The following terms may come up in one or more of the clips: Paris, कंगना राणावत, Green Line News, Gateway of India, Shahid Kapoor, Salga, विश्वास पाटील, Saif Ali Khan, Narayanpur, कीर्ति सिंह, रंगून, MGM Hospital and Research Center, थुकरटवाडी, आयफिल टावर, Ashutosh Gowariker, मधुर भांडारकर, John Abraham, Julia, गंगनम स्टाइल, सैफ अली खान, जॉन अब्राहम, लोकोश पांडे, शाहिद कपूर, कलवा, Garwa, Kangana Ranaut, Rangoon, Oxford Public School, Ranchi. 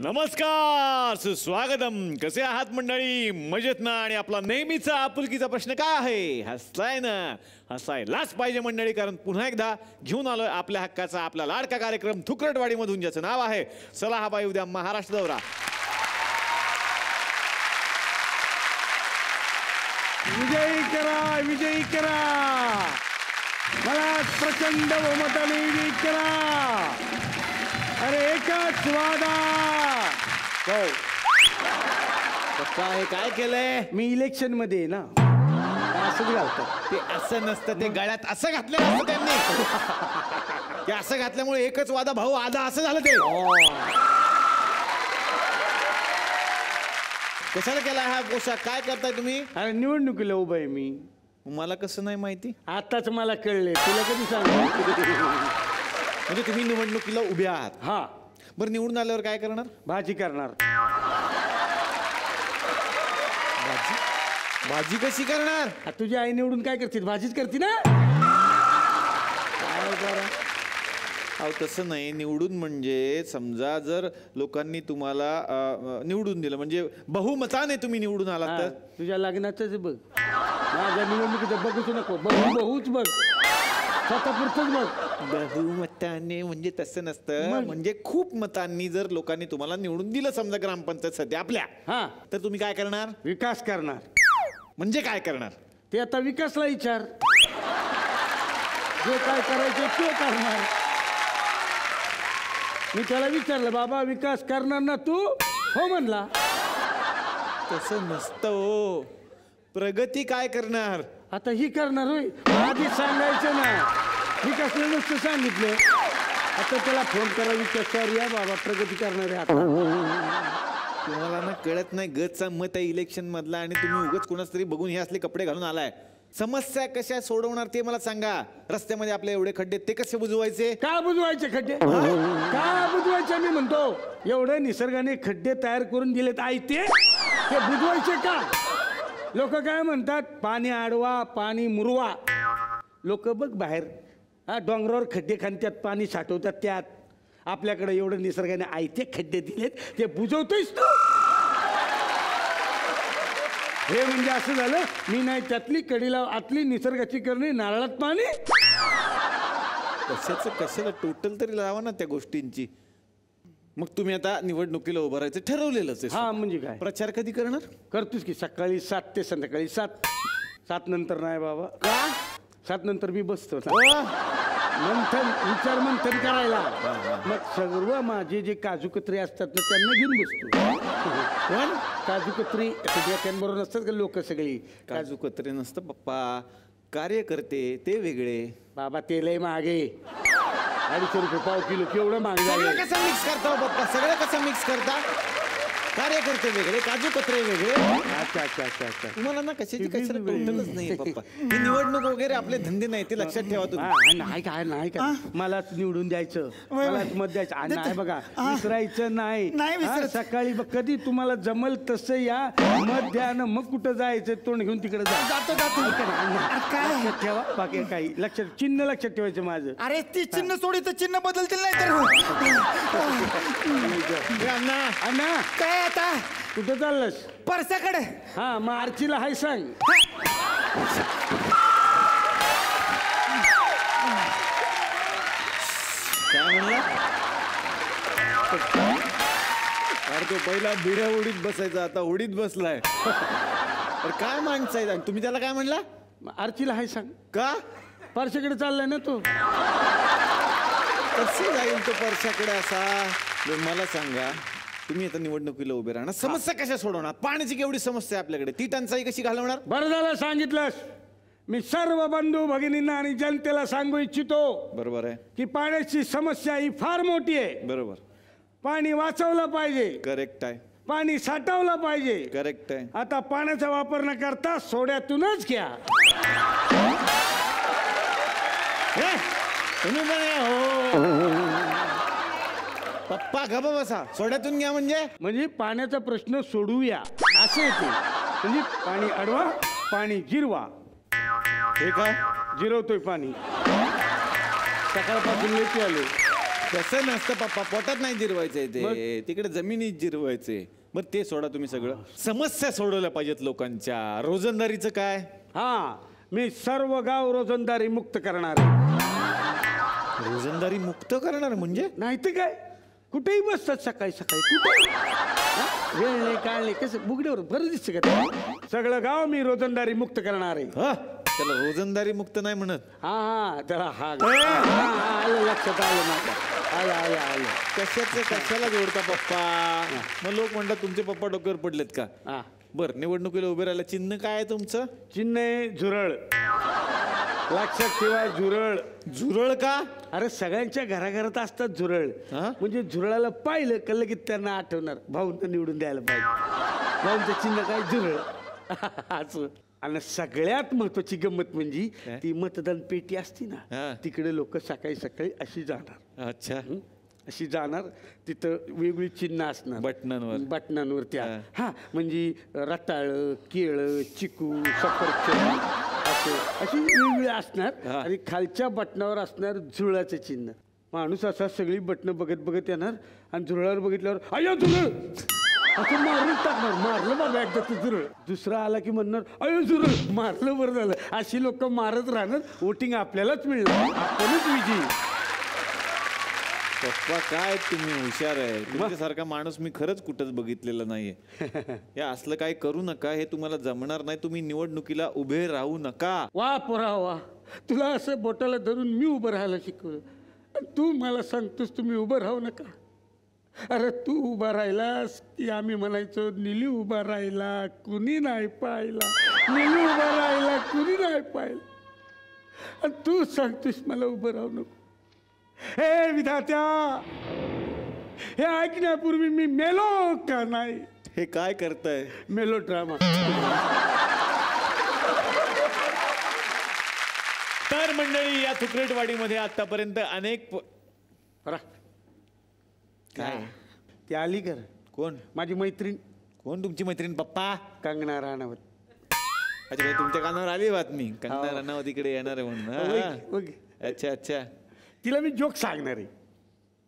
नमस्कार, सुस्वागतम. कसे आहात मंडळी? मजेत ना? आणि आपला नेहमीचा आपुलकीचा प्रश्न काय आहे? हसलाय ना? हसायलाच पाहिजे मंडळी, कारण पुन्हा एकदा घेऊन आलोय आपल्या हक्काचा आपला लाडका कार्यक्रम थुकरटवाडीमधून, ज्याचं नाव आहे चला हवा येऊ द्या महाराष्ट्र दौरा. विजयी करा, विजयी करा, मला प्रचंड बहुमताने विजयी करा. अरे एकच वादा, काय केलंय? मी इलेक्शन मध्ये ना असं घालतो, ते असं नसतं, ते गळ्यात असं घातलं असतं त्यांनी, ते असं घातल्यामुळे एकच वादा भाऊ आधा असं झालं. ते कशाला केला हा पोशाख? काय करताय तुम्ही? अरे निवडणुकीला उभं आहे मी. मला कसं नाही माहिती? आताच मला कळले. तुला कधी सांग? म्हणजे तुम्ही निवडणुकीला उभे आहात? हा. बरं, निवडून आल्यावर काय करणार? भाजी करणार. भाजी? भाजी कशी करणार? तुझी आई निवडून काय करते? भाजीच करते ना. अहो तसं नाही, निवडून म्हणजे समजा जर लोकांनी तुम्हाला निवडून दिलं, म्हणजे बहुमताने तुम्ही निवडून आलात तर तुझ्या लग्नाचंच बघ, माझ्या निवडणुकीचं बघूच नको. बहुच बघ, बहुमताने म्हणजे तसं नसतं, म्हणजे खूप मतांनी जर लोकांनी तुम्हाला निवडून दिलं समजा ग्रामपंचायत सध्या आपल्या, हा, तर तुम्ही काय करणार? विकास करणार. म्हणजे काय करणार? ते आता विकासला विचार, जे काय करायचं ते करणार. मी त्याला विचारलं, बाबा विकास करणार ना तू? हो म्हणला. तसं नसतं हो. प्रगती काय करणार? आता ही करणार होय. आधी सांगायचं ना, विकासला नुसतं सांगितलं. आता त्याला फोन करा, विचार, या बाबा प्रगती करणारे. आता तुम्हाला ना कळत नाही, गचा मत आहे इलेक्शन मधला आणि तुम्ही उगाच कोणाच तरी बघून हे असले कपडे घालून आलाय. समस्या कशा सोडवणार ते मला सांगा. रस्त्यामध्ये आपले एवढे खड्डे ते कसे बुजवायचे? का बुजवायचे खड्डे? का बुजवायचे? मी म्हणतो एवढे निसर्गाने खड्डे तयार करून दिलेत आई, ते बुजवायचे का? लोक काय म्हणतात, पाणी आडवा पाणी मुरवा. लोक बघ बाहेर डोंगरावर खड्डे खाणतात, पाणी साठवतात, त्यात आपल्याकडे एवढं निसर्गाने आयते खड्डे दिलेत ते बुजवतोयस तू? हे म्हणजे असं झालं, मी नाही त्यातली कडीला आतली निसर्गाची करणे, नारळात पाणी. कशाचं कशाला टोटल तरी लावा ना त्या गोष्टींची. मग तुम्ही आता निवडणुकीला उभं राहायचं ठरवलेलंच आहे. हा, म्हणजे काय प्रचार कधी करणार? करतोच की, सकाळी 7 ते संध्याकाळी 7. 7 नंतर नाही बाबा. का? 7 नंतर मी बसतो मंथन, विचार मंथन करायला. मग सर्व माझे जे काजूकत्री असतात ना त्यांना घेऊन बसतो. पण काजूकत्री त्यांबरोबर नसतात का लोक सगळी? काजूकत्री नसतं पप्पा, कार्यकर्ते ते वेगळे. बाबा ते लय मागे, 250 रुपये पाव किलो, केवढं मागणार? सगळं कसं मिक्स करता बाप्पा? सगळं कसं मिक्स करता? कार्यकर्ते वेगळे, काजू कतरे वेगळे. अच्छा अच्छा अच्छा अच्छा. तुम्हाला ना कशाची कशाला टोटलच नाही पप्पा. ही निवडणूक वगैरे आपले धंदे नाही, ते लक्षात ठेवा तुम्ही. नाही काय नाही काय, मलाच निवडून द्यायचं, मलाच मत द्यायचं. नाही बघा, विसरायचं नाही. सकाळी कधी तुम्हाला जमल तसं या, मत द्या ना. मग कुठं जायचं? तोंड घेऊन तिकडे जातो जातो. लक्षात ठेवा, बाकी काही लक्षात चिन्ह लक्षात ठेवायचं माझं. अरे ती चिन्ह सोडी तर चिन्ह बदलतील नाही तर. अण्णा अण्णा काय आता कुठं चाललंस? परसाकडे. हा, मग आरचीला हाय सांग. काय म्हणला? अरे तो पहिला भिड्या उडीत बसायचा, आता उडीत बसलाय. अरे काय माणसाय तुम्ही? त्याला काय म्हणला? आरचीला हाय सांग. का? परसाकडे चाललाय ना तो. कसं जाईल तो परसाकडे? असा मला सांगा, तुम्ही आता निवडणुकीला उभे राहणार, समस्या कशा सोडवणार? पाण्याची केवढी समस्या आपल्याकडे, ती टंचाई कशी घालवणार? बरं झालं सांगितलंस. मी सर्व बंधू भगिनींना आणि जनतेला सांगू इच्छितो, बरोबर आहे, की पाण्याची समस्या ही फार मोठी आहे. बरोबर. पाणी वाचवलं पाहिजे. करेक्ट आहे. पाणी साठवलं पाहिजे. करेक्ट आहे. आता पाण्याचा वापर न करता सोड्यातूनच घ्या. पप्पा गप्प बसा. सोड्यातून घ्या म्हणजे पाण्याचा प्रश्न सोडूया असे येते. म्हणजे पाणी अडवा पाणी जिरवा. हे काय जिरवतोय पाणी? सकाळपासून लेट आलो. कसं नसतं पप्पा, पोटात नाही जिरवायचंय ते, तिकडे जमिनीत जिरवायचंय. बर ते सोडा, तुम्ही सगळं समस्या सोडवल्या पाहिजेत लोकांच्या. रोजंदारीचं काय? हा, मी सर्व गाव रोजंदारी मुक्त करणार. रोजंदारी मुक्त करणार म्हणजे नाही तर काय, कुठेही बसतात सकाळी सकाळी, कुठे वेळ नाही काळ नाही, कसं बुगड्यावर बरं दिसतं का? सगळं गाव मी रोजंदारी मुक्त करणार आहे. त्याला रोजंदारी मुक्त नाही म्हणत. हा हा, त्याला हा आलं लक्षात, आलं माझ्या, आलं आलं आलं. कशाचं कशाला जोडता पप्पा? मग लोक म्हणतात तुमचे पप्पा डोक्यावर पडलेत का? बरं, निवडणुकीला उभे राहिला चिन्ह काय आहे तुमचं? चिन्ह आहे झुरळ. लक्षात ठेवा, झुरळ. झुरळ का? अरे सगळ्यांच्या घराघरात असतात झुरळ, म्हणजे झुरळाला पाहिलं का लगेच त्यांना आठवणार भाऊंना निवडून द्यायला पाहिजे. भाऊंचं चिन्ह काय? झुरळ. असं. आणि सगळ्यात महत्वाची गंमत म्हणजे ती मतदान पेटी असती ना, तिकडे लोक सकाळी सकाळी अशी जाणार. अच्छा. अशी जाणार, तिथं वेगवेगळी चिन्ह असणार बटनांवर, बटनांवर त्या. हा, म्हणजे रताळं, केळं, चिकू, सफरचंद अशी वेगवेगळी असणार, आणि खालच्या बटनावर असणार झुरळाचं चिन्ह. माणूस असा सगळी बटणं बघत बघत येणार आणि झुरळावर बघितल्यावर अयो झुरळ असं मारून टाकणार. मारलं बाबा एकदा तू झुरळ. दुसरा आला की म्हणणार अयो झुरळ, मारलं बरं झालं. अशी लोक मारत राहणार, वोटिंग आपल्यालाच मिळणार, आपणच विजयी. पप्पा काय तुम्ही हुशार आहे, तुमच्यासारखा माणूस मी खरंच कुठंच बघितलेला नाहीये. या असलं काय करू नका, हे तुम्हाला जमणार नाही. तुम्ही निवडणुकीला उभे राहू नका. वा पोरा वा, तुला असं बोटाला धरून मी उभं राहायला शिकवलं, तू मला सांगतोस तुम्ही उभं राहू नका. अरे तू उभा राहिलास की आम्ही म्हणायचो निली उभा राहिला कुणी नाही पाहिला, निली उभा राहिला कुणी नाही पाहिला, आणि तू सांगतोस मला उभं राहू नको. हे विधात्या, हे ऐकण्यापूर्वी मी मेलो का नाही? हे काय करताय? मेलो ड्रामा. तर मंडळी, या थुकरेटवाडीमध्ये आतापर्यंत अनेक काय ते आली कर. कोण? माझी मैत्रीण. कोण तुमची मैत्रीण पप्पा? कंगना राणावत. अच्छा, तुमच्या कानावर आली बातमी, कंगना राणावत इकडे येणार आहे म्हणून. अच्छा अच्छा. तिला मी जोक सांगणार आहे.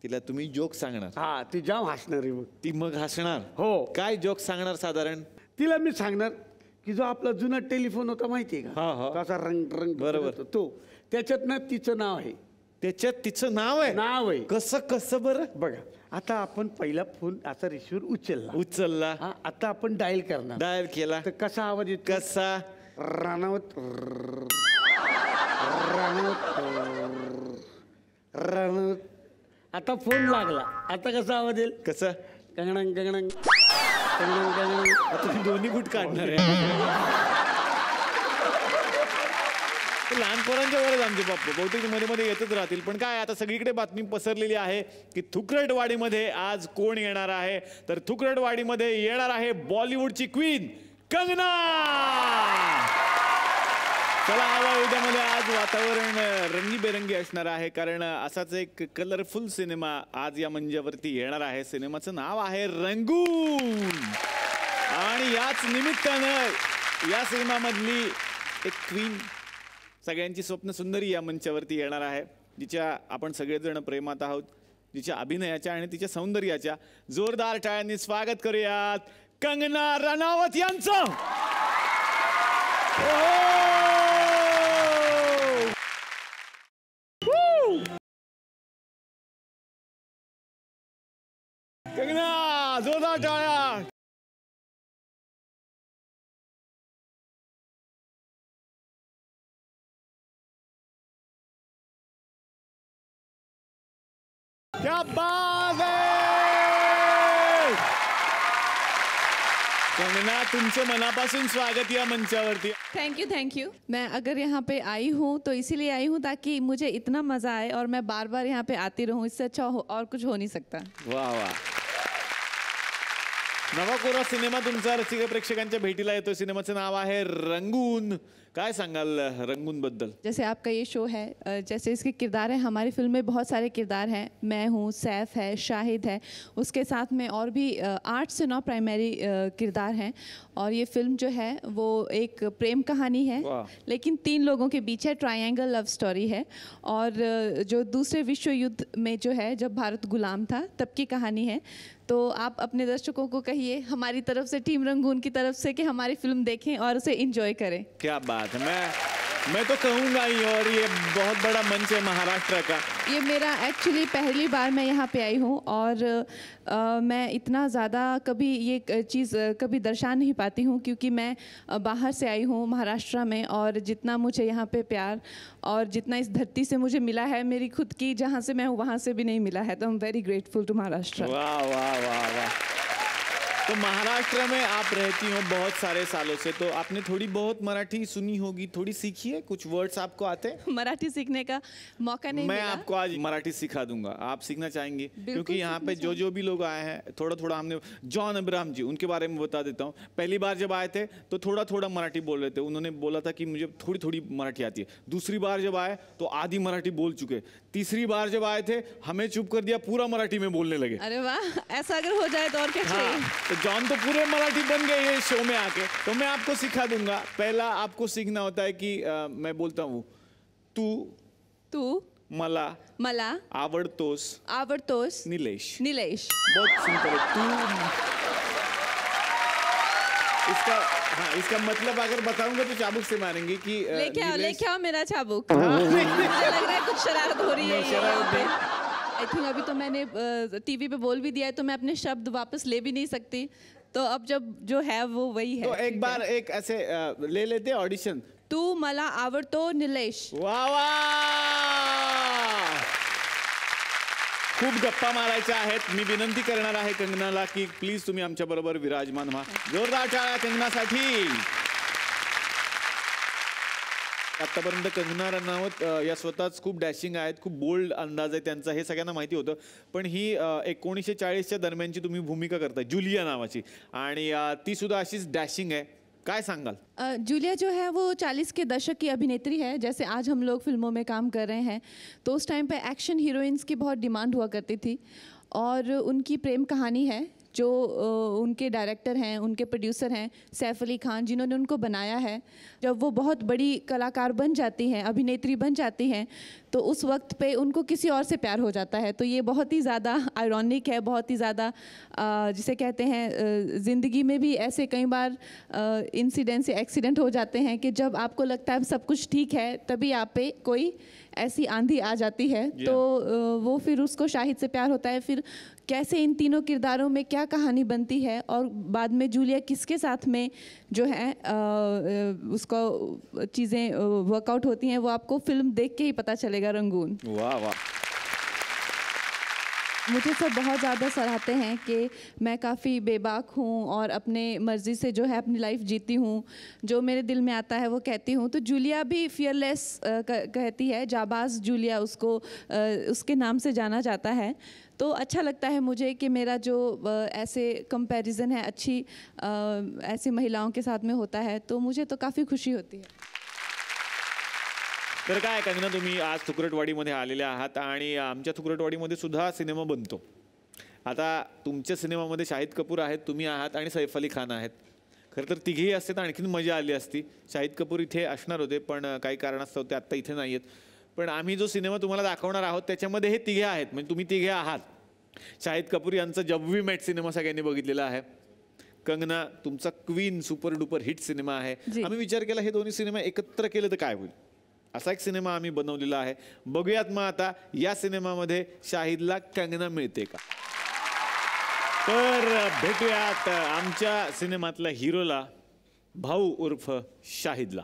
तिला तुम्ही जोक सांगणार? हा, ती जाम हसणार आहे. मग ती मग हसणार. हो. काय जोक सांगणार साधारण? तिला मी सांगणार की जो आपला जुना टेलिफोन होता माहितीये का, त्याचा रंग रंग बरोबर तो, त्याच्यात ना तिचं नाव आहे. त्याच्यात तिचं नाव आहे? नाव आहे. कसं कसं? बरं बघा, आता आपण पहिला फोन असा रिसिव्हर उचलला उचलला आता आपण डायल करणार. डायल केला तर कसा आवाज येतो? कसा? राणावत राणावत राणावत. आता फोन लागला, आता कसा आवाज येईल? कसा? कंगणंग कंगणंग कंगणंग कंगणंग. आता दोन्ही गुट काढणार आहे. लहान पोरांच्या वरच आमचे बाप्पा बहुतेक मध्ये मध्ये येतच राहतील. पण काय, आता सगळीकडे बातमी पसरलेली आहे की थुकरटवाडीमध्ये आज कोण येणार आहे? तर थुकरटवाडीमध्ये येणार आहे बॉलिवूडची क्वीन कंगना. चला हवा येऊ द्यामध्ये आज वातावरण रंगीबेरंगी असणार आहे, कारण असाच एक कलरफुल सिनेमा आज या मंचावरती येणार आहे. सिनेमाचं नाव आहे रंगून, आणि याच निमित्तानं या सिनेमामधली एक क्वीन, सगळ्यांची स्वप्नसुंदरी, या मंचावरती येणार आहे, जिच्या आपण सगळेजण प्रेमात आहोत, जिच्या अभिनयाच्या आणि तिच्या सौंदर्याच्या. जोरदार टाळ्यांनी स्वागत करूयात कंगना राणावत यांचं. कंगना, जोरदार टाळ्या. क्या बात है कंगना, तुमसे मनापासून स्वागत या मंचावरती. Thank you thank you. मैं अगर यहाँ पे आई हूँ तो इसीलिए आई हूँ ताकि मुझे इतना मजा आए और मैं बार बार यहाँ पे आती रहूँ, इससे अच्छा और कुछ हो नहीं सकता. वाह वाह. नवा कोरा सिनेमा तुमचा रसिक प्रेक्षकांच्या भेटीला येतो। सिनेमाचं नाव है रंगून। काय सांगाल रंगून बद्दल? जैसे आपका ये शो है, जैसे इसके किरदार हैं, हमारी फिल्म में बहुत सारे किरदार हैं। मैं हूँ, सैफ है, शाहिद है, उसके साथ में और भी 8 से 9 प्राइमरी किरदार हैं। और ये फिल्म जो है वो एक प्रेम कहानी है, लेकिन 3 लोगों के बीच है, ट्रायंगल लव स्टोरी है। और जो दूसरे विश्व युद्ध में जो है, जब भारत गुलाम था, तब की कहानी है। तो आप अपने दर्शकों को कहिए हमारी तरफ से, टीम रंगून की तरफ से, कि हमारी फिल्म देखें और उसे एंजॉय करें। क्या बात है, मैं तो कहूँगा ही। और ये बहुत बड़ा मंच है महाराष्ट्र का। ये मेरा एक्चुअली पहली बार मैं यहाँ पे आई हूँ और मैं इतना ज़्यादा कभी ये चीज़ कभी दर्शा नहीं पाती हूँ, क्योंकि मैं बाहर से आई हूँ महाराष्ट्र में। और जितना मुझे यहाँ पे प्यार और जितना इस धरती से मुझे मिला है, मेरी खुद की जहाँ से मैं हूँ वहाँ से भी नहीं मिला है। तो I am very grateful to Maharashtra. वाह वाह वाह वाह। तो महाराष्ट्र में आप रहती हो बहुत सारे सालों से, तो आपने थोड़ी बहुत मराठी सुनी होगी, थोड़ी सीखी है? कुछ वर्ड्स आपको आते हैं? मराठी सीखने का मौका नहीं मिला। मैं आपको आज मराठी सिखा दूंगा, आप सीखना चाहेंगे, क्योंकि यहाँ पे जो जो भी लोग आए हैं, थोड़ा थोड़ा हमने जॉन अब्राहम जी, उनके बारे में बता देता हूँ। पहली बार जब आए थे तो थोड़ा थोड़ा मराठी बोल रहे थे, उन्होंने बोला था कि मुझे थोड़ी थोड़ी मराठी आती है। दूसरी बार जब आए तो आधी मराठी बोल चुके। तीसरी बार जब आए थे हमें चुप कर दिया, पूरा मराठी में बोलने लगे। अरे वाह, ऐसा अगर हो जाए तो और क्या चाहिए। जॉन तो पूरे मराठी बन गए ये शो में आके। तो मैं आपको सिखा दूंगा। पहला आपको सीखना होता है कि मैं बोलता हूँ तू तू, मला मला, आवडतोस आवडतोस, निलेश निलेश। बहुत सिंपल है। तू इसका, हाँ, इसका मतलब अगर बताऊंगा तो चाबुक से मारेंगे कि लेके आओ मेरा चाबुक। मुझे लग रहा है कुछ शरारत हो रही है। आई थिंक अभी तो मैंने टीवी पे बोल भी दिया है, तो मैं अपने शब्द वापस ले भी नहीं सकती। तो अब जब जो है वो वही है। तो एक बार एक ऐसे ले लेते ऑडिशन। तू मला आवडतो निलेश। वाह वाह, खूप गप्पा मारायच्या आहेत। मी विनंती करणार आहे कंगनाला की प्लीज तुम्ही आमच्या बरोबर विराजमान व्हा। जोरदार टाळ्या कंगनासाठी। आतापर्यंत कंगना रनौत या स्वतःच खूप डॅशिंग आहेत, खूप बोल्ड अंदाज आहे त्यांचा, हे सगळ्यांना माहिती होतं। पण ही 1940च्या दरम्यानची तुम्ही भूमिका करता, जुलिया नावाची, आणि ती सुद्धा अशीच डॅशिंग आहे। काय सांगाल? जूलिया जो है वो 40 के दशक की अभिनेत्री है। जैसे आज हम लोग फिल्मों में काम कर रहे हैं, तो उस टाइम पे एक्शन हीरोइंस की बहुत डिमांड हुआ करती थी। और उनकी प्रेम कहानी है, जो उनके डायरेक्टर हैं, उनके प्रोड्यूसर हैं सैफ अली खान, जिन्होंने उनको बनाया है। जब वो बहुत बड़ी कलाकार बन जाती हैं, अभिनेत्री बन जाती हैं, तो उस वक्त पे उनको किसी और से प्यार हो जाता है। तो ये बहुत ही ज़्यादा आयरॉनिक है, बहुत ही ज़्यादा जिसे कहते हैं, ज़िंदगी में भी ऐसे कई बार इंसिडेंट्स या एक्सीडेंट हो जाते हैं कि जब आपको लगता है सब कुछ ठीक है, तभी आप पे कोई ऐसी आंधी आ जाती है। तो वो फिर उसको शाहिद से प्यार होता है। फिर कैसे इन तीनों किरदारों में क्या कहानी बनती है, और बाद में जूलिया किसके साथ में जो है उसको चीज़ें वर्कआउट होती हैं, वो आपको फिल्म देख के ही पता चलेगा। रंगून। वाह वाह। मुझे सब बहुत ज़्यादा सराहते हैं कि मैं काफ़ी बेबाक हूँ और अपने मर्ज़ी से जो है अपनी लाइफ जीती हूँ, जो मेरे दिल में आता है वो कहती हूँ। तो जूलिया भी फियरलेस कहती है, जाबाज जूलिया उसको उसके नाम से जाना जाता है। तो अच्छा लगता है मुझे कि मेरा जो ऐसे कंपैरिजन है अच्छी ऐसी महिलाओं के साथ में होता है, तो मुझे तो काफ़ी खुशी होती है। तर काय कंगना, तुम्ही आज थुकरटवाडीमध्ये आलेले आहात आणि आमच्या थुकरटवाडीमध्ये सुद्धा सिनेमा बनतो। आता तुमच्या सिनेमामध्ये शाहिद कपूर आहेत, तुम्ही आहात आणि सैफ अली खान आहेत। खरं तर तिघेही असते तर आणखीन मजा आली असती। शाहिद कपूर इथे असणार होते, पण काही कारणास्तव ते आत्ता इथे नाही आहेत। पण आम्ही जो सिनेमा तुम्हाला दाखवणार आहोत त्याच्यामध्ये हे तिघे आहेत, म्हणजे तुम्ही तिघे आहात। शाहिद कपूर यांचा जब वी मेट सिनेमा सगळ्यांनी बघितलेला आहे। कंगना, तुमचा queen super duper hit cinema आहे। आम्ही विचार केला हे दोन्ही सिनेमा एकत्र केले तर काय होईल, असा एक सिनेमा आम्ही बनवलेला आहे। बघूयात मग आता या सिनेमामध्ये शाहिदला कंगना मिळते का। तर भेटूयात आमच्या सिनेमातला हिरोला, भाऊ उर्फ शाहिदला।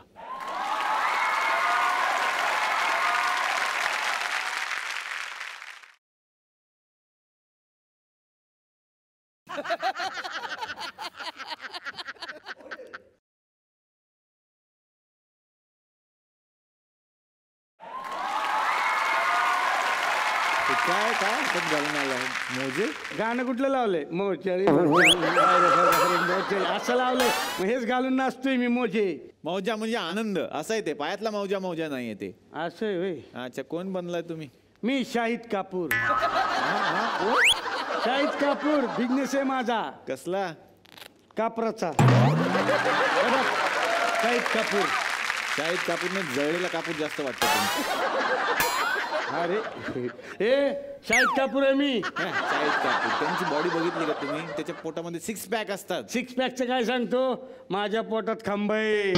काय काय मोजे गाणं कुठलं लावलंय मोजे असं लावलंय हेच घालून नाचतोय मी मोजे मौजा म्हणजे आनंद असं आहे ते पायातला मौजा मौजा नाही आहे ते असं आहे होय अच्छा कोण बनलाय तुम्ही मी शाहिद कापूर शाहिद कापूर बिझनेस आहे माझा कसला कापराचा शाहिद कापूरने जळलेला कापूर जास्त वाटतो अरे हे शाहिद कापूर आहे मी शाहिद कापूर त्यांची बॉडी बघितली का तुम्ही त्याच्या पोटामध्ये सिक्स पॅक असतात सिक्स पॅकचं काय सांगतो माझ्या पोटात खांब आहे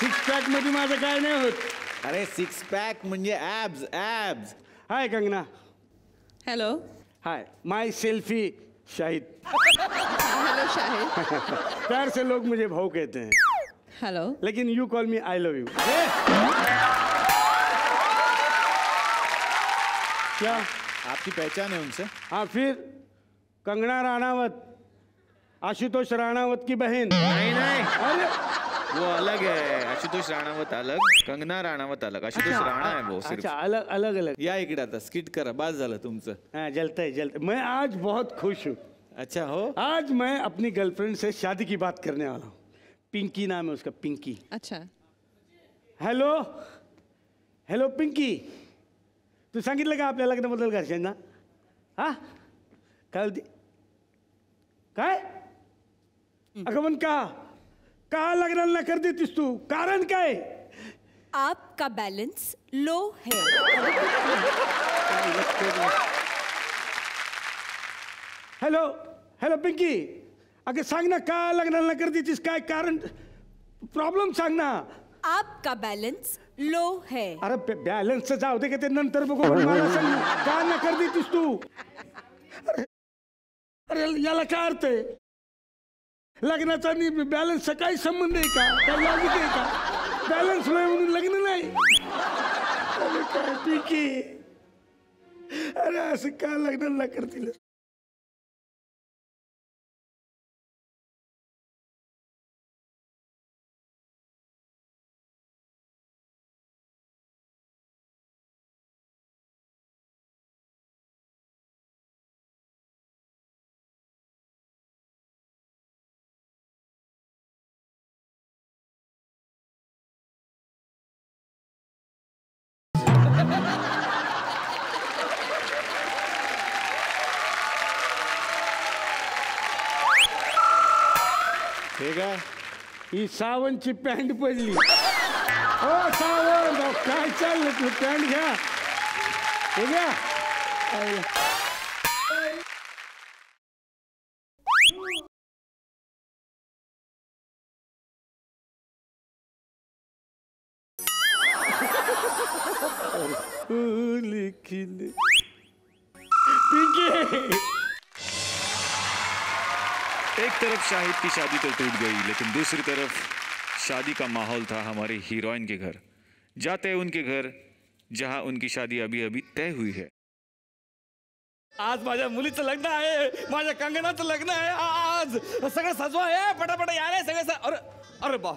सिक्स पॅक मध्ये माझं काय नाही होत अरे सिक्स पॅक म्हणजे abs abs hi Kangana hello hi my selfie Shahid hello Shahid प्यार से लोग मुझे भाऊ कहते हैं हेलो लेकिन you call me I love you क्या आपकी पहचान है उनसे हाँ फिर कंगना राणावत आशुतोष राणावत की बहन नहीं नहीं अरे वो अलग है आशुतोष राणावत अलग कंगना राणावत अलग आशुतोष राणा है वो सिर्फ अलग अलग अलग या इकड़ा था स्किट करा बात झालं तुमचं हाँ जलता है जलता मैं आज बहुत खुश हूँ अच्छा हो आज मैं अपनी गर्लफ्रेंड से शादी की बात करने वाला हूँ पिंकी नाम है उसका पिंकी अच्छा हेलो हेलो पिंकी तू सांगितलं का आपल्याला लग्नाबद्दल घरच्यांना हां काल काय अगं पण का का लग्नाला कर देतीस तू कारण काय आपका बैलेंस लो है हेलो हेलो पिंकी अगर सांगना का लग्नाला कर देतीस काय कारण प्रॉब्लेम सांगना आपका बैलेंस लो है अरे बैलेंस जाऊ दे ते नंतर बघू मला सांग का ना कर देतीस तू अरे याला काय अर्थ आहे लग्नाचा आणि बैलेंस काय संबंध आहे का लागत आहे का बैलेंस नाही म्हणून लग्न नाही अरे असं का लग्नाला करतील ही सावनची पॅन्ट पडली ओ सावन काय चाललं तू पॅन्ट घ्या हे घ्या लिखिले पिंकी एक तरफ शाहिद की शादी तो टूट गई लेकिन दूसरी तरफ शादी का माहौल था हमारे हीरोइन के घर जाते उनके घर जहां उनकी शादी अभी अभी तय हुई है आज माझ्या मुलीचं लग्न आहे माझ्या कंगनाचं लग्न आहे आज सगळं सजवा है फटाफट यार है सगळे अरे अरे बा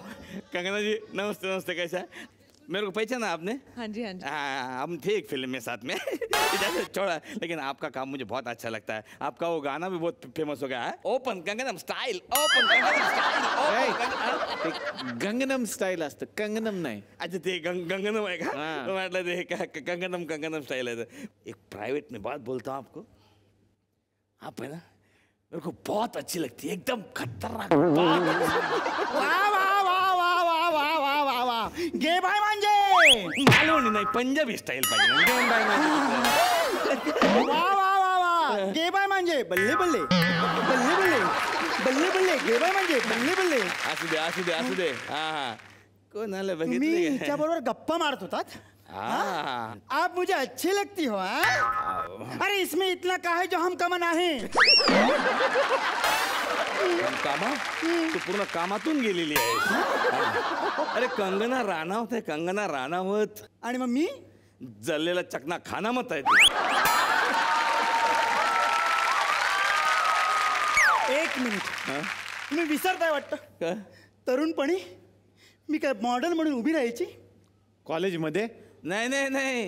कंगना जी नमस्ते नमस्ते कैसा है मेरे को पहचाना आपने हाँ जी हाँ जी हाँ हम थे एक फिल्म में साथ में छोड़ा लेकिन आपका काम मुझे बहुत अच्छा लगता है आपका वो गाना भी बहुत फेमस हो गया है open गंगनम स्टाइल open गंगनम स्टाइल असत कंगनम नाही अच्छा ते गंगनम आहे का कंगनम कंगनम स्टाइल है एक प्राइवेट में बात बोलता हूँ आपको आप है ना मेरे को बहुत अच्छी लगती है एकदम खतरनाक गे भाई मालवणी नाही पंजाबी स्टाईल पाहिजे वा वा वा वा गे बाय म्हणजे बल्ले बल्ले बल्ले बल्ले बल्ले बल्ले गे बाय म्हणजे बल्ले बल्ले असू दे असू दे असू दे हा हा कोणाला बघितलं मी हिच्या बरोबर गप्पा मारत होतात आप मुझे अच्छी लगती हो अरे इसमें इतना का है जो हम कमन आहे कामा तू पूर्ण कामातून गेलेली आहे अरे कंगना राणावत आहे कंगना राणावत आणि मग मी जळलेला चकना खाना मत आहे एक मिनिट तुम्ही विसरताय वाटतं तरुणपणी मी काय मॉडेल म्हणून उभी राहायची कॉलेजमध्ये नाही नाही नाही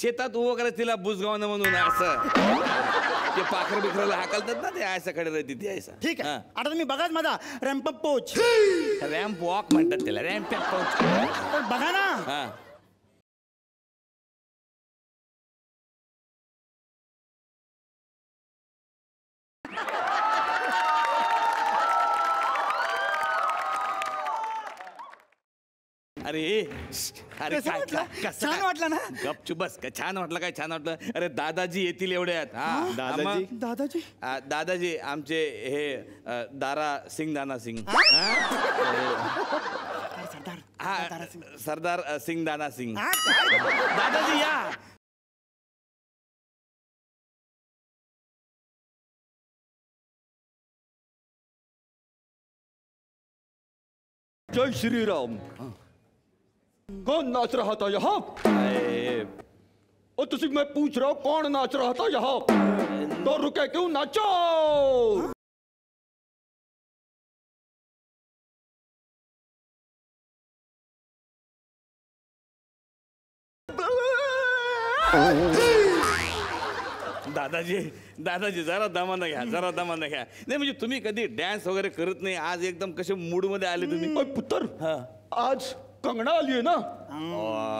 शेतात उभं करायचं तिला बुजगावणं म्हणून असं ते पाखर बिखराला हाकलतात ना ते आयसाकडे राहते ती आयसा. ठीक आहे आता तुम्ही बघाच माझा रॅम्प अप पोच रॅम्प वॉक म्हणतात त्याला रॅम्प अप पोच बघा ना. अरे अरे छान वाटलं ना गपचूप बस का छान वाटलं काय छान वाटलं. अरे दादाजी येतील एवढ्यात दादाजी दादाजी दादाजी आमचे हे दारा सिंग दाना सिंग हा सरदार सिंग दाना सिंग दादाजी या जय श्रीराम. कौन नाच रहा था यहाँ और तुसी मैं पूछ रहा हूँ कौन नाच रहा था यहाँ तो रुके क्यों नाचो दादाजी दादाजी जरा दमानं घ्या जरा दमानं घ्या. नाही म्हणजे तुम्ही कधी डान्स वगैरे करत नाही आज एकदम कसे मूड मध्ये आले तुम्ही. पुत्र आज कंगना लिए ना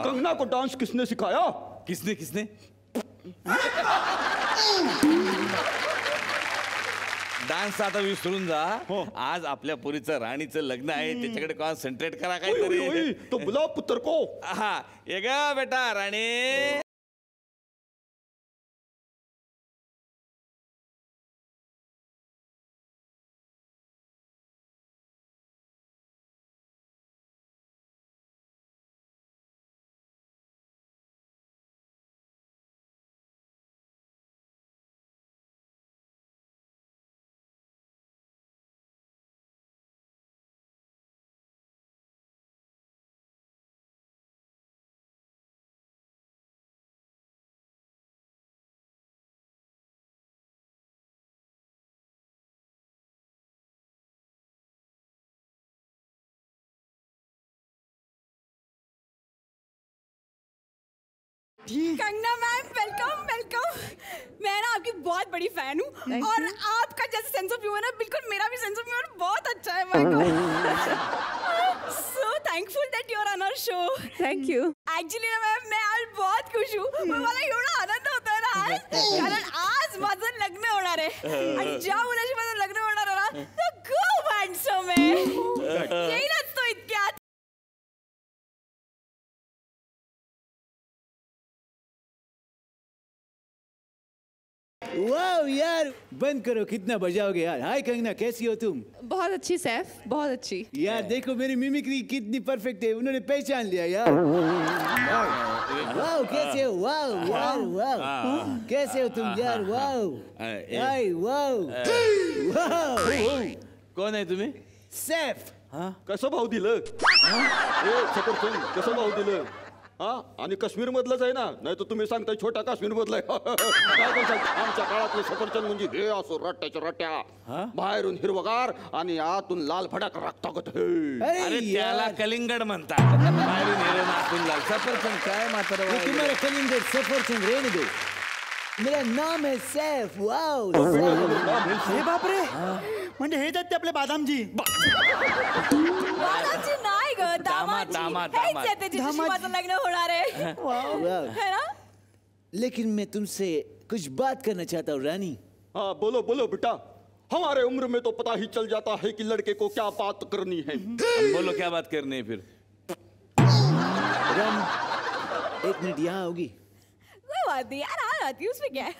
कंगना को डांस किसने सिखाया किसने किसने डान्स आता विसरून जा आज आपल्या पोरीचं राणीचं लग्न आहे त्याच्याकडे कॉन्सन्ट्रेट करा काहीतरी तो बुलाव पुत्र को. हा ये गा बेटा राणी कंगना मैम वेलकम वेलकम. मैं ना आपकी बहुत बड़ी फैन हूँ और आपका जैसे सेंस ऑफ ह्यूमर है बिल्कुल मेरा भी सेंस ऑफ ह्यूमर बहुत अच्छा है. My god so thankful that you are on our show. Thank you. Actually ना मैम मैं आज बहुत खुश हूँ मला एवढा आनंद होता है ना आज कारण आज माझं लग्न होणार आहे आणि ज्या मुलाशी माझं लग्न होणार आहे ना खूप हँडसम आहे यही ना तो इतक्या वाव यार बंद करो कितना बजाओगे यार. हाय कंगना कैसी हो तुम. बहुत अच्छी सैफ बहुत अच्छी यार देखो मेरी मिमिक्री कितनी परफेक्ट है उन्होंने पहचान लिया यार. वाव कैसे हो वाव वाव वाव कैसे हो तुम यार वाव हाय वाव वाव. कौन है तुम्हें सैफ. हाँ कसं भाऊ दिलं कसं भाऊ दिलं. हा आणि काश्मीर मधलंच आहे ना नाही तर तुम्ही सांगताय छोटा काश्मीर मधला आमच्या काळातलं सफरचंद म्हणजे हे असो रट्ट्याच्या रट्ट्या बाहेरून हिरवगार आणि आतून लाल फडाक रक्तागत. अरे त्याला कलिंगड म्हणतात बाहेरून हिरवून आतून लाल सफरचंद काय मात्र तुम्हाला कलिंगड सफरचंद रेन दे. मेरा नाम है सैफ. वाव हे बापरे म्हणजे हे जाते आपले बादामजी बादामजी नाही ग दामाजी दामाजी माझं लग्न होणार आहे. वाव है ना. लेकिन मैं तुमसे कुछ बात करना चाहता हूँ रानी. हाँ बोलो बोलो बेटा हमारे उम्र में तो पता ही चल जाता है कि लड़के को क्या बात करनी है. बोलो क्या बात करनी है फिर. रानी एक मिनट यहाँ होगी यार आ जाती उसमें क्या है.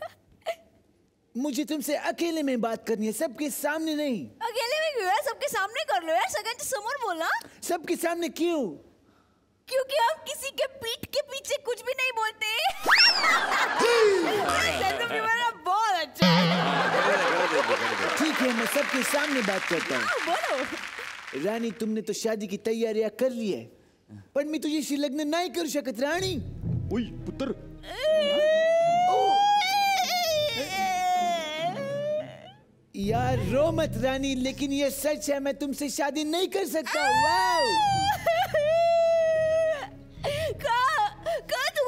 मुझे तुमसे अकेले में बात करनी है सबके सामने नहीं. अकेले में क्यों यार सबके सामने कर लो यार सगळ्यांच्या समोर बोला. सबके सामने क्यों क्योंकि आप किसी के पीठ के पीछे कुछ भी नहीं बोलते. बहुत अच्छा है ठीक है मैं सबके सामने बात करता हूँ. बोलो रानी तुमने तो शादी की तैयारियां कर ली है पर मैं तुझे लग्न नहीं करू शकत राणी. पुत्र यार रो मत रानी लेकिन ये सच है मैं तुमसे शादी नहीं कर सकता. वाव! का तू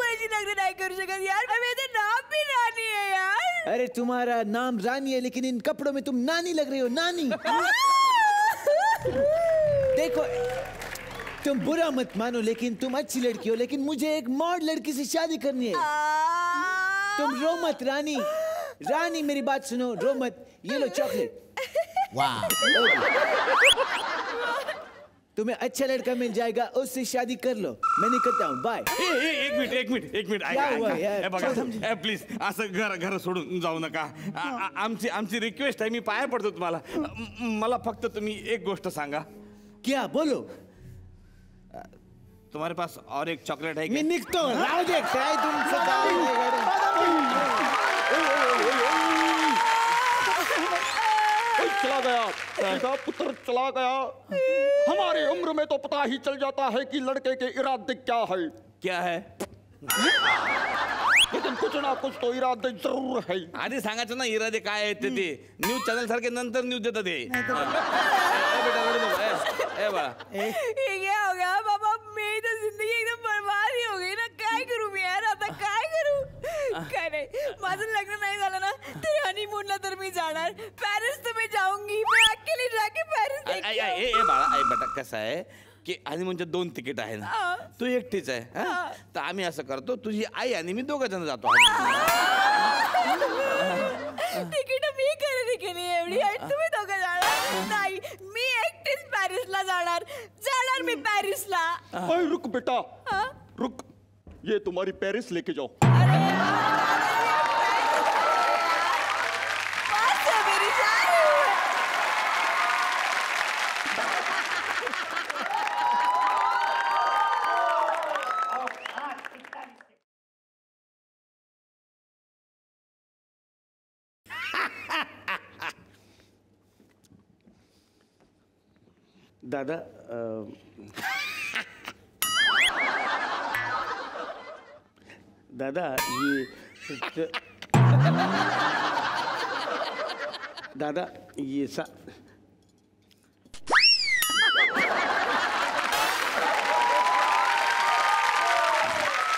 जगह यार, मेरा नाम भी रानी है यार। अरे तुम्हारा नाम रानी है लेकिन इन कपड़ों में तुम नानी लग रही हो, नानी। देखो तुम बुरा मत मानो लेकिन तुम अच्छी लड़की हो, लेकिन मुझे एक मॉड लड़की से शादी करनी है। तुम रो मत रानी, रानी मेरी बात सुनो, रो मत, ये लो चॉकलेट। वाह, तुम्हें अच्छा लड़का मिल जाएगा, उससे शादी कर लो, मैं नहीं करता हूँ, बाय। एक मिनट प्लीज असं घर सोडून जाऊ नका। आमची रिक्वेस्ट आहे, मी पाया पडतो तुम्हाला। मला फक्त तुम्ही एक गोष्ट सांगा। क्या? बोलो। तुम्हारे पास और एक चॉकलेट है? मैं निकतो राव देख चाहे तुम सदा। चला गया सीधा पुत्र, चला गया। हमारे उम्र में तो पता ही चल जाता है कि लड़के के इरादे क्या है। क्या है? लेकिन कुछ ना कुछ तो इरादे जरूर है। आधी सांगायचं ना इरादे काय आहेत ते। न्यूज चॅनल सारखे नंतर न्यूज देतात हे। ए बाळा हे काय हो गया बाबा? मेरी तो जिंदगी एकदम बर्बाद ही हो गई ना। काय करू मी यार आता? काय करू? काय नाही, माझं लग्न नाही झालं ना तरी हनीमूनला तर मी जाणार, पॅरिस तर मी जाऊंगी, मी अकेली जाके पॅरिस देखते। ए ए बाळा, आई बेटा कसं आहे की हनीमूनचे दोन तिकीट आहे ना, तू एकटीच आहे, तर आम्ही असं करतो तुझी आई आणि मी दोघं जण जातो। तिकीट मी खरेदी केली एवढी, तुम्ही दोघं जाणार नाही, मी एकटीच पॅरिसला जाणार मी पॅरिसला। अरे रुक बेटा रुक, ये तुम्हारी पेरिस लेके जाओ। अरे दादा दादा ये दादा ये सा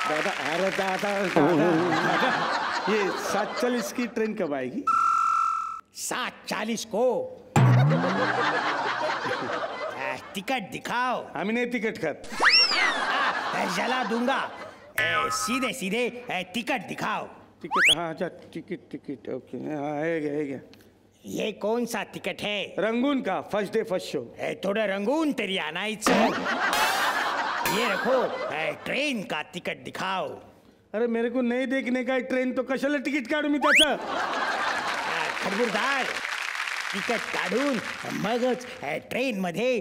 दादा अरे दादा, दादा ये 7:40 की ट्रेन कब आएगी? 7:40 को टिकट दिखाओ। हम नहीं टिकट खाते, जला दूंगा। सीधे सीधे टिकट दिखाओ। टिकट? हाँ अच्छा टिकट टिकट ओके, हाँ है गया है गया। ये कौन सा टिकट है? रंगून का फर्स्ट डे फर्स्ट शो। थोड़ा रंगून तेरी आना इच्छा। ये रखो ट्रेन का टिकट दिखाओ। अरे मेरे को नहीं देखने का ट्रेन, तो कशाला टिकट काढू मी त्याचं? खबरदार, टिकट काढून मगच ट्रेन मध्ये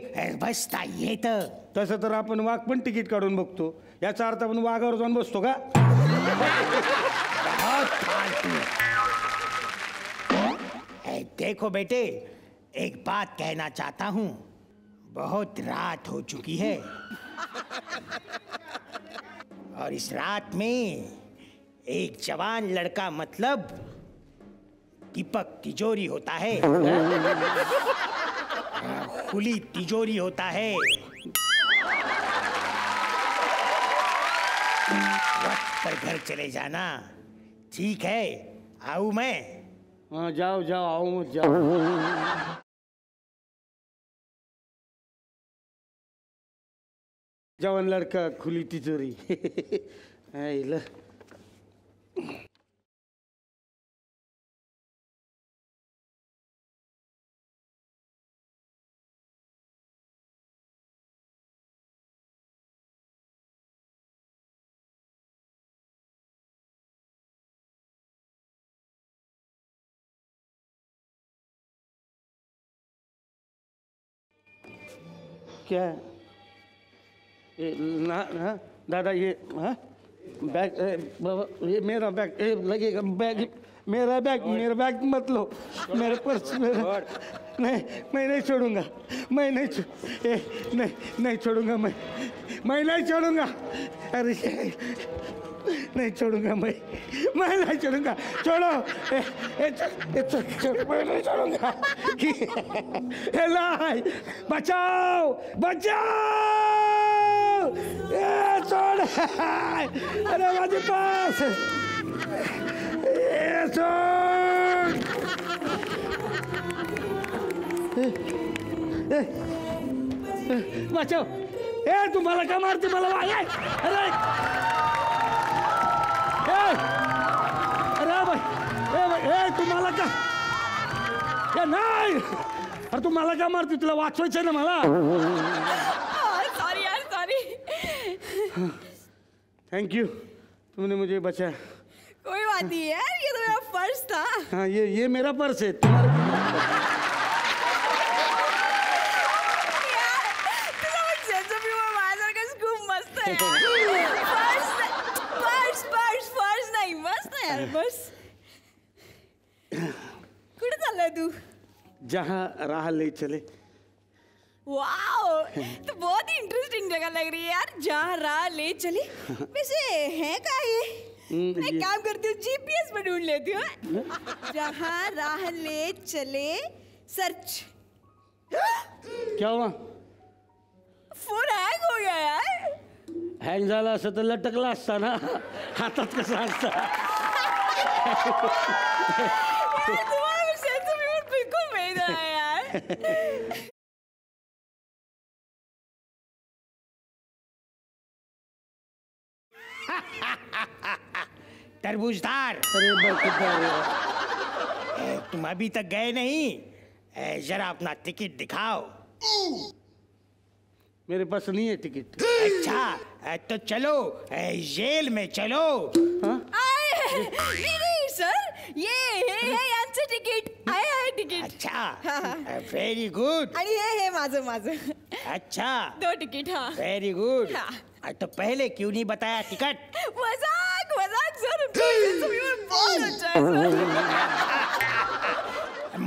बसता येतं। तसं तर आपण वाघ पण तिकीट काढून बघतो, याचा अर्थ आपण वाघावर जाऊन बसतो का? देखो बेटे, एक बात कहना चाहता हूँ, बहुत रात हो चुकी है और इस रात में एक जवान लड़का मतलब दीपक तिजोरी होता है, खुली तिजोरी होता है, वक्त पर घर चले जाना, ठीक है? आऊ मैं? हाँ जाओ जाओ, आऊ जाओ। जवान लड़का खुली तिजोरी। क्या ये ना? हाँ दादा ये, हाँ बैग बाबा, ये मेरा बैग लगेगा, बैग मेरा, बैग मेरा, बैग मत लो, मेरा पर्स मेरा। नहीं मैं नहीं छोड़ूंगा, मैं नहीं नहीं छोड़ूंगा, मैं नहीं छोड़ूंगा। अरे नहीं छोड़ूंगा, मैं नहीं छोड़ूंगा, छोड़ो। मैं नहीं छोड़ूंगा। बचाओ बचाओ अरे मुझे पास वाचव ए तुम्हाला का मारते मला वागे अरे अरे भाई ए तुम्हाला का या नाही अरे तुम्हाला का मारते तुला वाचवायचं ना मला सॉरी यार सॉरी थैंक यू तुमने मुझे बचाया कोई बात नहीं यार ये तो मेरा पर्स था हाँ ये मेरा पर्स है तुम्हारा बस कुठे चाललाय तू जहां राह ले चले वाओ तो बहुत ही इंटरेस्टिंग जगह लग रही है यार जहां राह ले चले वैसे है क्या ये मैं काम करती हूँ जीपीएस पर ढूंढ लेती हूँ जहां राह ले चले सर्च क्या हुआ फोन हैंग हो गया यार हैंग झाला असं तर लटकला असता ना हातात कसा असता तुम्हारा सेंस ऑफ ह्यूमर बिल्कुल नहीं था यार तरबूजदार तुम अभी तक गए नहीं जरा अपना टिकट दिखाओ मेरे पास नहीं है टिकट अच्छा तो चलो जेल में चलो नहीं सर ये यांचे टिकट आहे टिकट अच्छा व्हेरी गुड आणि हे माझं अच्छा दो टिकट हाँ वेरी गुड तो पहले क्यों नहीं बताया टिकट मजाक मजाक सर बहुत अच्छा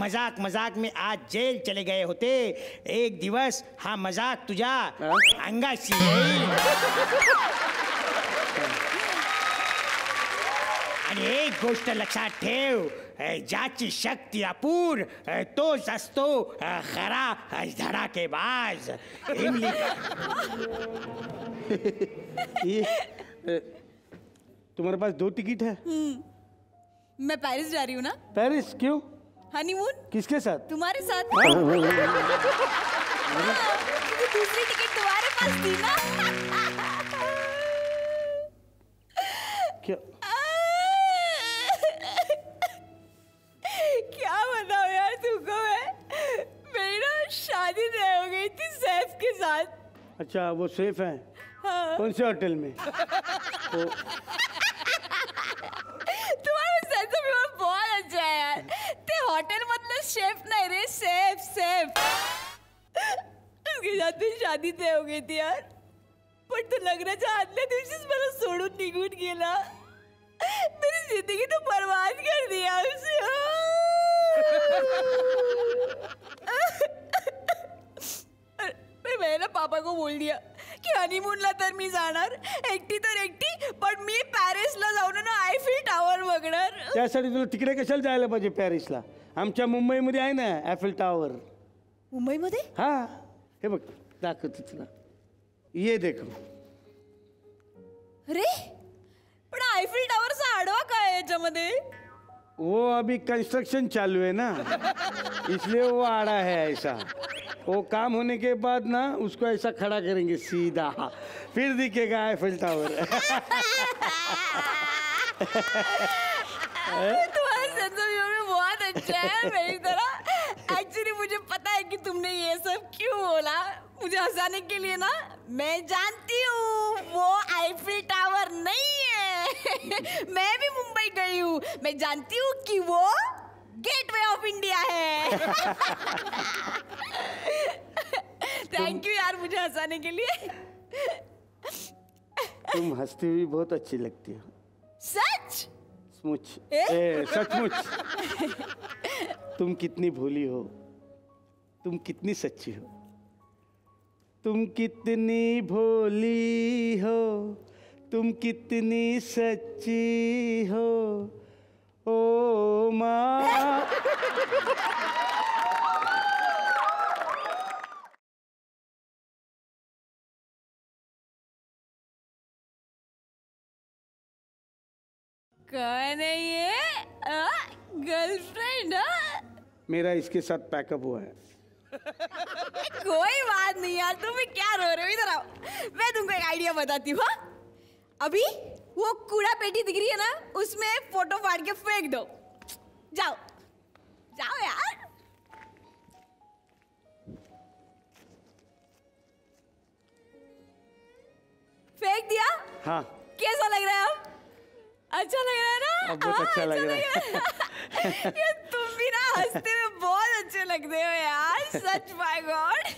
मजाक मजाक में आज जेल चले गए होते एक दिवस हा मजाक तुझा अंगाशी एक गोष्ट लक्षात ठेव ज्याची शक्ती अपूर तोच असतो खरा धडाकेबाज तुम्हारे पास दो टिकट है मैं पेरिस जा रही हूँ ना पेरिस क्यों हनीमून किसके साथ तुम्हारे साथ दूसरी टिकट तुम्हारे पास थी ना क्या शादी तय हो गई थी सैफ के साथ अच्छा वो सेफ है हाँ। कौन से होटल में तुम्हारा सेंस ऑफ ह्यूमर बहुत अच्छा है यार ते होटल मतलब शेफ नहीं रे सेफ सेफ उसके साथ भी शादी तय हो गई थी यार पण तो लग रहा था आदल्या दिवशीच मला सोडून निघून गेला मेरी जिंदगी तो बर्बाद कर दिया उसने मैंने पापा को बोल दिया कि हनीमूनला तर मी जाणार एकटी तर एकटी पण मी पॅरिसला जाऊन ना आयफिल टावर बघणार त्यासाठी तुला तिकडे कशाला जायला पाहिजे पॅरिसला आमच्या मुंबई मध्ये आहे ना आयफिल टावर मुंबई मध्ये हां हे बघ दाखवतो तुला ये देखो अरे पण आयफिल टावरचा आडवा काय आहे याच्यामध्ये वो अभी कंस्ट्रक्शन चालू है ना इसलिए वो आड़ा है ऐसा वो काम होने के बाद ना उसको ऐसा खड़ा करेंगे सीधा फिर दिखेगा आईफिल टावर तुम्हारा सेंस ऑफ ह्यूमर बहुत अच्छा है मेरी तरह एक्चुअली मुझे पता है कि तुमने ये सब क्यों बोला मुझे हंसाने के लिए ना मैं जानती हूँ वो आईफिल टावर नहीं है मैं भी मुंबई गई हूँ मैं जानती हूँ कि वो गेटवे ऑफ इंडिया है थैंक यू यार मुझे हंसाने के लिए तुम हंसती हुई बहुत अच्छी लगती हो सच सचमुच तुम कितनी भोली हो तुम कितनी सच्ची हो तुम कितनी भोली हो तुम कितनी सच्ची हो ओ माँ कौन है ये? गर्लफ्रेंड मेरा इसके साथ पैकअप हुआ है। कोई बात नहीं यार, तुम क्या रो रहे हो? इधर आओ, मैं तुमको एक आइडिया बताती हूँ। अभी वो कूड़ा पेटी दिख रही है ना, उसमें फोटो फाड़ के फेंक दो। जाओ जाओ यार। फेंक दिया? हाँ। कैसा लग रहा है अब? अच्छा लग रहा है ना? अब बहुत अच्छा लग रहा है। ये तुम भी ना हंसते में बहुत अच्छे लगते हो यार, सच माय गॉड।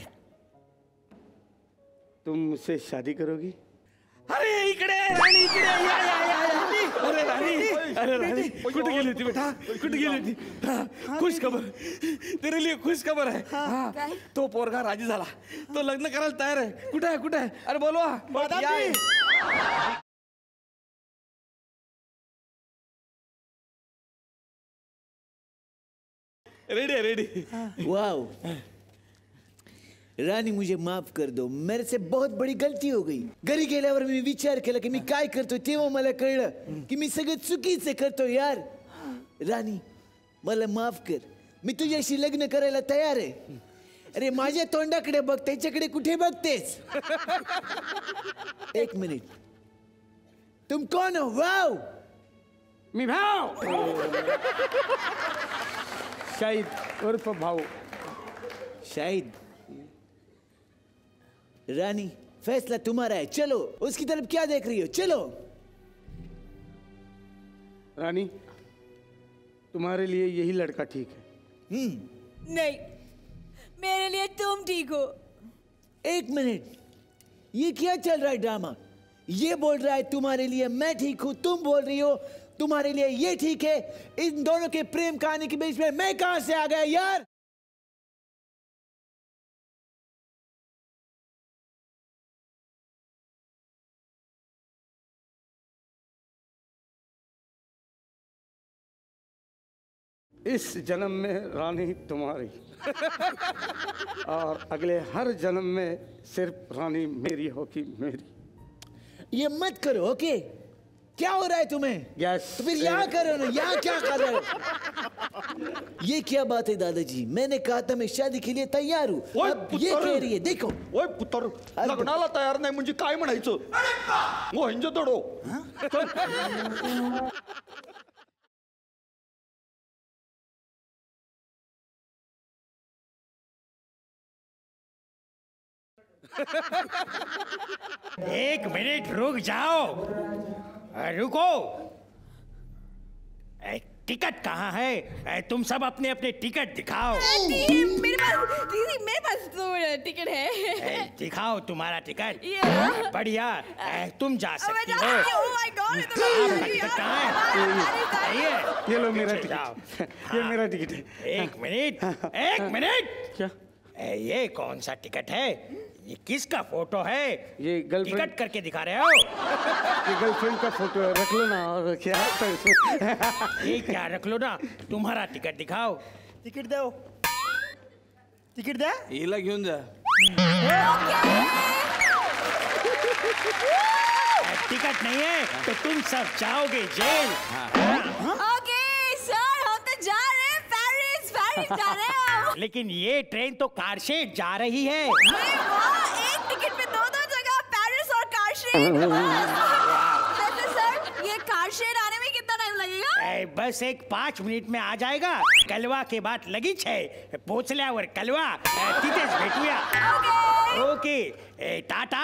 तुम मुझसे शादी करोगी? अरे इकडे राणी, अरे राणी कुठे गेली होती बेटा? कुठे गेली होती? खुश खबर तेरे लिए, खुश खबर है। तो पोरगा राजी झाला, तो लग्न करायला तयार आहे। कुठे आहे? कुठे आहे? अरे बोलवा। रेडी है, रेडी। वाह रानी, मुझे माफ कर दो, मेरे से बहुत बड़ी गलती हो गई। घरी गेल्यावर मी विचार केला की मी काय करतो, तेव्हा मला कळलं की मी सगळं चुकीचं करतो यार। रानी मला माफ कर, मी तुझ्याशी लग्न करायला तयार आहे। अरे माझ्या तोंडाकडे बघ, त्याच्याकडे कुठे बघतेस? एक मिनिट, तुम कोण हो? वाव, मी भाऊ शाहिद उर्फ भाऊ शाहिद। रानी फैसला तुम्हारा है, चलो। उसकी तरफ क्या देख रही हो? चलो। रानी तुम्हारे लिए यही लड़का ठीक है। नहीं, मेरे लिए तुम ठीक हो। एक मिनट, ये क्या चल रहा है ड्रामा? ये बोल रहा है तुम्हारे लिए मैं ठीक हूं, तुम बोल रही हो तुम्हारे लिए ये ठीक है। इन दोनों के प्रेम कहानी के बीच में मैं कहां से आ गया यार? इस जन्म में रानी तुम्हारी और अगले हर जन्म में सिर्फ रानी मेरी होगी, मेरी। ये मत करो, ओके? क्या हो रहा है तुम्हें? Yes. तो फिर यहाँ करो ना, यहाँ क्या कर रहे हो? ये क्या बात है दादाजी? मैंने कहा था मैं शादी के लिए तैयार हूँ, ये कह रही है। देखो पुत्र, लग्नाला तैयार नाही म्हणजे काय म्हणायचं? म्हणजे तोडो। एक मिनट रुक जाओ, रुको। टिकट कहाँ है? तुम सब अपने अपने टिकट दिखाओ। मेरे पास तो टिकट है। दिखाओ तुम्हारा टिकट। बढ़िया, तुम जा सकती हो। ये लो मेरा टिकट, ये मेरा टिकट है। एक मिनट, एक मिनट, क्या ये कौन सा टिकट है? ये किसका फोटो है? ये गर्लफ्रेंड। टिकट करके दिखा रहे हो? ये गर्लफ्रेंड का फोटो है, रख लो ना। और क्या ये क्या? रख लो ना, तुम्हारा टिकट दिखाओ। टिकट दो, टिकट दे। हिला घेऊन जा। टिकट नहीं है तो तुम सब जाओगे जेल। ओके सर, हम तो जा रहे हैं पेरिस, पेरिस जा रहे हैं। लेकिन ये ट्रेन तो कारशेड जा रही है। सर ये कार शेड आने में कितना टाइम लगेगा? बस एक 5 मिनिट में आ जाएगा। कलवा के बाद लगीच है, पोचल्यावर कलवा तिथेच भेटूया। ओके टाटा,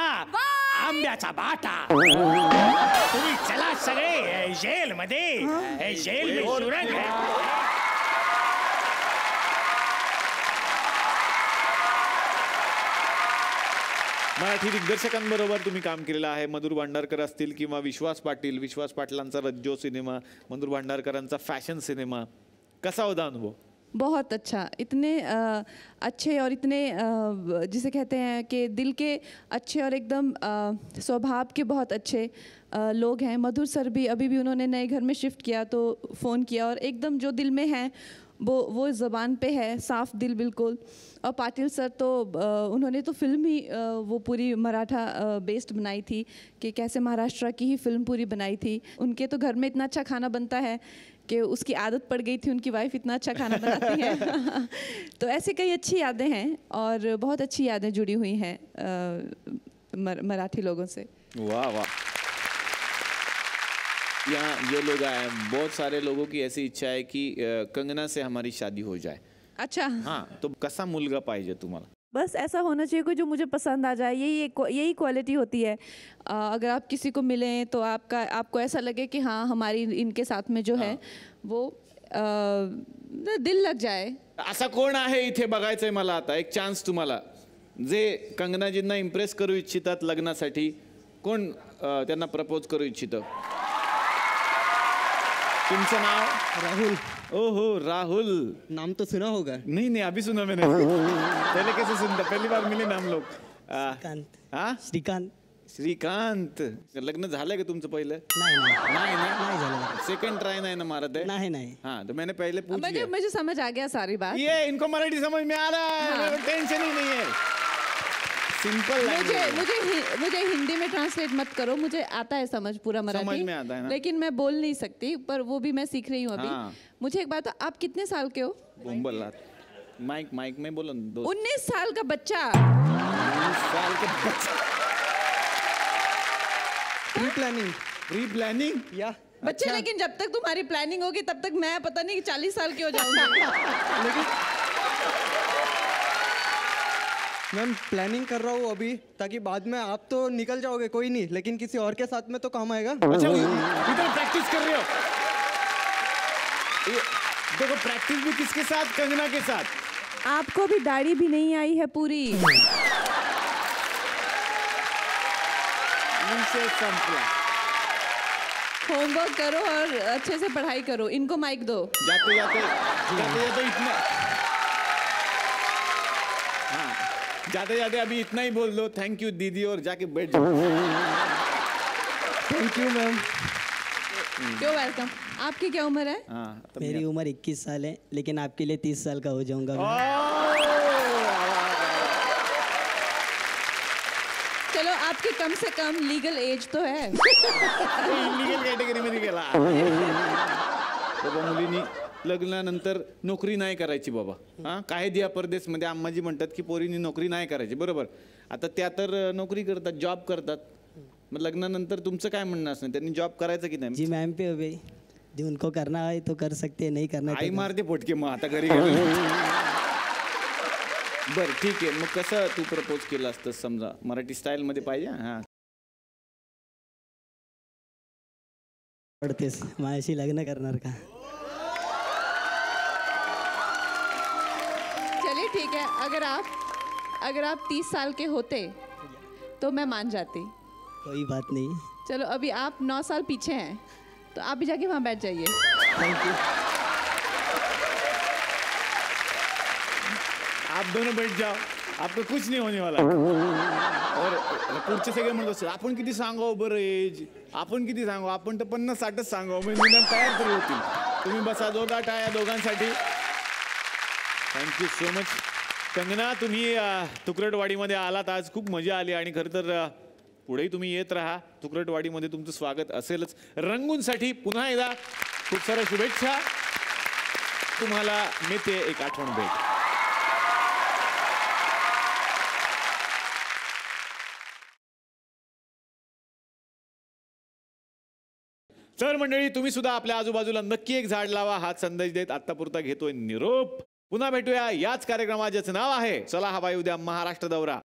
आंब्याचा बाटा। तुम्ही चला सगळे जेल मध्ये। जेल में सुरंग है। मराठी दिग्दर्शकांबरोबर तुम्ही काम केलेलं आहे। मधुर भांडारकर असतील किंवा विश्वास पाटील, विश्वास पाटलांचा रज्जो सिनेमा, मधुर भांडारकरांचा फैशन सिनेमा, कसा होता अनुभव? बहुत अच्छा। इतने अच्छे और इतने जिसे कहते हैं कि दिल के अच्छे और एकदम स्वभाव के बहुत अच्छे लोग हैं। मधुर सर भी, अभी भी उन्होंने नए घर में शिफ्ट किया तो फ़ोन किया और एकदम जो दिल में हैं वो ज़बान पे है, साफ दिल बिल्कुल। और पाटिल सर तो उन्होंने तो फिल्म ही वो पूरी मराठा बेस्ड बनाई थी कि कैसे महाराष्ट्र की ही फिल्म पूरी बनाई थी। उनके तो घर में इतना अच्छा खाना बनता है कि उसकी आदत पड़ गई थी, उनकी वाइफ इतना अच्छा खाना बनाती है। तो ऐसे कई अच्छी यादें हैं और बहुत अच्छी यादें जुड़ी हुई हैं मराठी लोगों से। वाह वाह, यहाँ जो लोग आए हैं बहुत सारे लोगों की ऐसी इच्छा है कि कंगना से हमारी शादी हो जाए। अच्छा हाँ, तो कसा मुलगा पाहिजे तुम्हाला? बस ऐसा होना चाहिए कोई जो मुझे पसंद आ जाए, यही क्वालिटी होती है। अगर आप किसी को मिलें तो आपको ऐसा लगे कि हाँ हमारी इनके साथ में जो है वो दिल लग जाए। ऐसा कौन है इथे बघायचंय मला आता एक चान्स तुम्हाला, जे कंगनाजींना इम्प्रेस करू इच्छितात लग्नासाठी, कोण त्यांना प्रपोज करू इच्छितं? तुमचं नाव? राहुल। ओहो राहुल, नाम तो सुना होगा? नहीं नहीं, अभी सुना मैंने। पहले कैसे सुनता, पहली बार मिले नाम लोग। श्रीकांत। हाँ श्रीकांत। श्रीकांत लग्न झालं का तुमचं पहिलं? नाही नाही नाही झालं। सेकंड ट्राई नाही ना मारत आहे? नाही नाही। हां तो मैंने पहले पूछ लिया। मुझे मुझे समझ आ गया सारी बात। ये इनको मराठी समझ में आ रहा है, टेंशन ही नहीं है। Simple language. मुझे हिंदी में ट्रांसलेट मत करो, मुझे आता है समझ पूरा मराठी, समझ में आता है ना? लेकिन मैं बोल नहीं सकती, पर वो भी मैं सीख रही हूँ अभी। मुझे एक बात, आप कितने साल के हो? माइक माइक में बोलो। 19 साल का बच्चा। 19 साल का बच्चा। प्री प्लानिंग या बच्चे। लेकिन जब तक तुम्हारी प्लानिंग होगी तब तक मैं पता नहीं 40 साल की हो जाऊंगी। मैम प्लानिंग कर रहा हूँ अभी, ताकि बाद में आप तो निकल जाओगे कोई नहीं, लेकिन किसी और के साथ में तो काम आएगा। अच्छा इधर प्रैक्टिस कर रहे हो? देखो प्रैक्टिस भी किसके साथ? कंगना के साथ। आपको भी दाढ़ी भी नहीं आई है पूरी। होमवर्क करो और अच्छे से पढ़ाई करो। इनको माइक दो। जाते जाते इतना जाते जाते अभी इतना ही बोल दो, थैंक यू दीदी, और जाके बैठ जाओ। Thank you ma'am. क्यों वेलकम। आपकी क्या उम्र है? मेरी उम्र 21 साल है, लेकिन आपके लिए 30 साल का हो जाऊंगा। चलो आपकी कम से कम लीगल एज तो है। लीगल कैटेगरी में निकला। लग्नानंतर नोकरी नाही करायची बाबा। हां काय दिया परदेश मध्ये अम्माजी म्हणतात की पोरींनी नोकरी नाही करायची, बरोबर? आता त्या तर नोकरी करतात, जॉब करतात। मग लग्नानंतर तुमचं काय म्हणणं असणार, त्यांनी जॉब करायचा की नाही? जी मैम पे हो भाई, जी उनको करना है तो कर सकते, नहीं करना आई मारते पोटके। मग आता घरी बर ठीक आहे, मग कसं तू प्रपोज केलं असतं समजा मराठी स्टाईल मध्ये पाहिजे? हां पडतेस माझ्याशी लग्न करणार का? ठीक है, अगर आप 30 साल के होते तो मैं मान जाती। कोई बात नहीं। चलो अभी आप 9 साल पीछे हैं, तो आप भी जाके वहाँ बैठ जाइए। Thank you. आप दोनों बैठ जाओ, आपको कुछ नहीं होने वाला। और पुढचे सगळे म्हणतो सर आपण किती सांगाव बरं एज, आपण किती सांगाव, आपण तर 50-60 सांगाव, मी निदान तयार तरी होती। तुम्ही बसा, जोरदार टाळ्या दोघांसाठी। Thank you so much Kangana, तुम्ही तुकरटवाडीमध्ये आलात, आज खूप मजा आली आणि खरं तर पुढेही तुम्ही येत राहा, तुकरटवाडीमध्ये तुमचं स्वागत असेलच। रंगूनसाठी पुन्हा एकदा खूप साऱ्या शुभेच्छा, तुम्हाला मिळते एक आठवण भेट। तर मंडळी तुम्ही सुद्धा आपल्या आजूबाजूला नक्की एक झाड लावा, हात संदेश देत आत्तापुरता घेतोय निरोप। पुन्हा भेटूया याच कार्यक्रमाचं नाव आहे चला हवा येऊ द्या महाराष्ट्र दौरा।